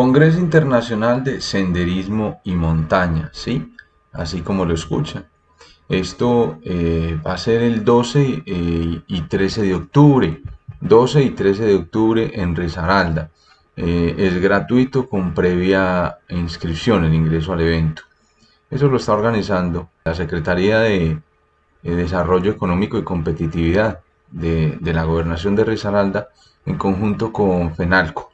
Congreso Internacional de Senderismo y Montaña, ¿sí? Así como lo escuchan. Esto va a ser el 12 y 13 de octubre, 12 y 13 de octubre en Risaralda. Es gratuito con previa inscripción el ingreso al evento. Eso lo está organizando la Secretaría de Desarrollo Económico y Competitividad de la Gobernación de Risaralda en conjunto con FENALCO.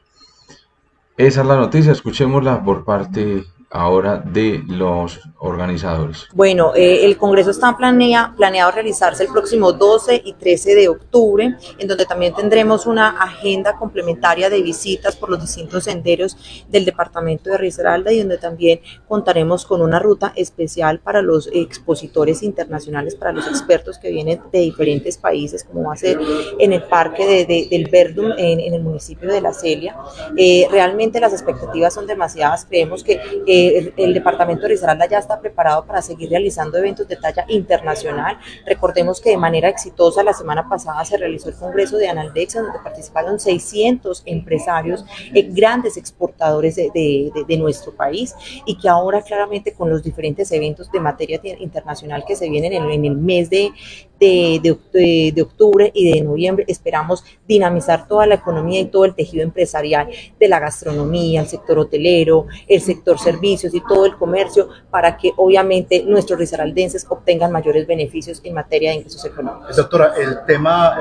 Esa es la noticia, escuchémosla por parte ahora de los organizadores. Bueno, el Congreso está planeado realizarse el próximo 12 y 13 de octubre, en donde también tendremos una agenda complementaria de visitas por los distintos senderos del departamento de Risaralda y donde también contaremos con una ruta especial para los expositores internacionales, para los expertos que vienen de diferentes países, como va a ser en el Parque del Verdum, en el municipio de La Celia. Realmente las expectativas son demasiadas, creemos que el departamento de Risaralda ya está preparado para seguir realizando eventos de talla internacional. Recordemos que de manera exitosa la semana pasada se realizó el Congreso de Analdex, donde participaron 600 empresarios, grandes exportadores de nuestro país, y que ahora claramente con los diferentes eventos de materia internacional que se vienen en el mes de octubre y de noviembre, esperamos dinamizar toda la economía y todo el tejido empresarial de la gastronomía, el sector hotelero, el sector servicios y todo el comercio, para que obviamente nuestros risaraldenses obtengan mayores beneficios en materia de ingresos económicos. Doctora, el tema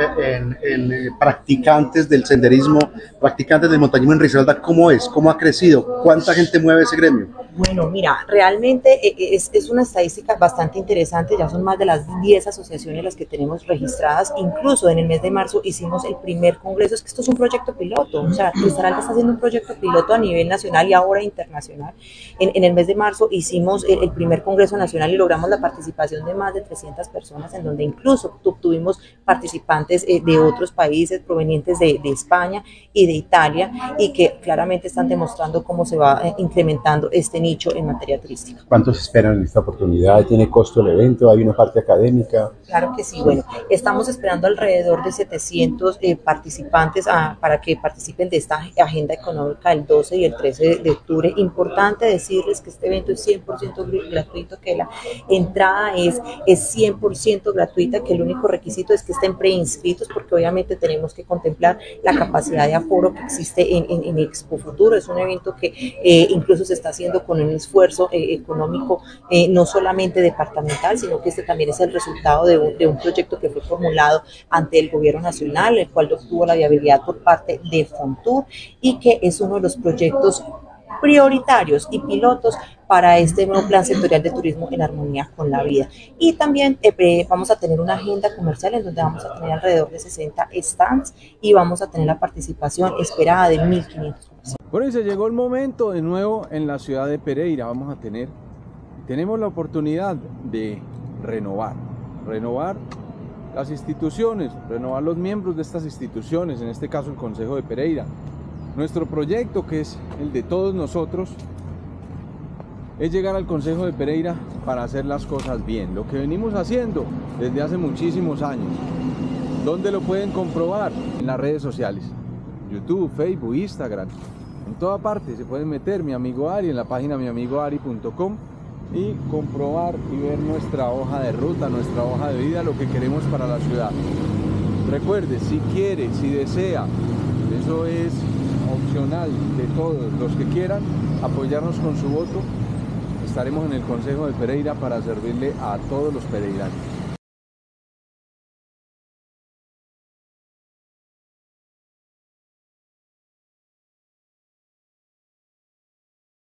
en practicantes del senderismo, practicantes del montañismo en Risaralda, ¿cómo es? ¿Cómo ha crecido? ¿Cuánta gente mueve ese gremio? Bueno, mira, realmente es una estadística bastante interesante, ya son más de las 10 asociaciones las que tenemos registradas. Incluso en el mes de marzo hicimos el primer congreso, es que esto es un proyecto piloto, o sea, Risaralda está haciendo un proyecto piloto a nivel nacional y ahora internacional. En el mes de marzo hicimos el primer congreso nacional y logramos la participación de más de 300 personas, en donde incluso tuvimos participantes de otros países provenientes de España y de Italia, y que claramente están demostrando cómo se va incrementando este nicho en materia turística. ¿Cuántos esperan en esta oportunidad? ¿Tiene costo el evento? ¿Hay una parte académica? Claro que sí, bueno, estamos esperando alrededor de 700 participantes para que participen de esta agenda económica el 12 y el 13 de octubre. Importante decirles que este evento es 100% gratuito, que la entrada es 100% gratuita, que el único requisito es que estén preinscritos, porque obviamente tenemos que contemplar la capacidad de aforo que existe en Expo Futuro. Es un evento que incluso se está haciendo con un esfuerzo económico no solamente departamental, sino que este también es el resultado de un proyecto que fue formulado ante el gobierno nacional, el cual obtuvo la viabilidad por parte de Fontur, y que es uno de los proyectos prioritarios y pilotos para este nuevo plan sectorial de turismo en armonía con la vida. Y también vamos a tener una agenda comercial en donde vamos a tener alrededor de 60 stands y vamos a tener la participación esperada de 1.500 comerciantes. Bueno, y se llegó el momento de nuevo en la ciudad de Pereira. Vamos a tenemos la oportunidad de renovar las instituciones, renovar los miembros de estas instituciones, en este caso el Concejo de Pereira. Nuestro proyecto, que es el de todos nosotros, es llegar al Concejo de Pereira para hacer las cosas bien, lo que venimos haciendo desde hace muchísimos años. ¿Dónde lo pueden comprobar? En las redes sociales, YouTube, Facebook, Instagram, en toda parte se pueden meter Mi Amigo Ari, en la página miamigoari.com, y comprobar y ver nuestra hoja de ruta, nuestra hoja de vida, lo que queremos para la ciudad. Recuerde, si quiere, si desea, eso es opcional de todos los que quieran apoyarnos con su voto. Estaremos en el Concejo de Pereira para servirle a todos los pereiranos.